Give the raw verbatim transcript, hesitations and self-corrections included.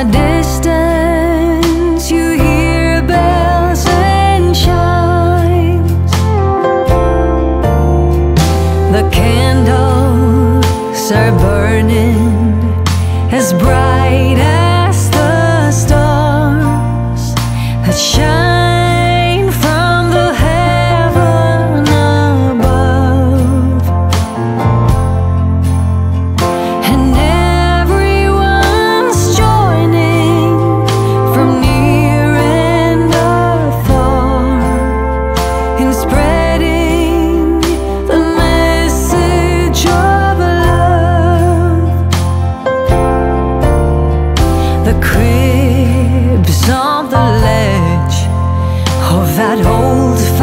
a distance you hear bells and chimes. The candles are burning as bright as the stars that shine. Cribs on the ledge of that old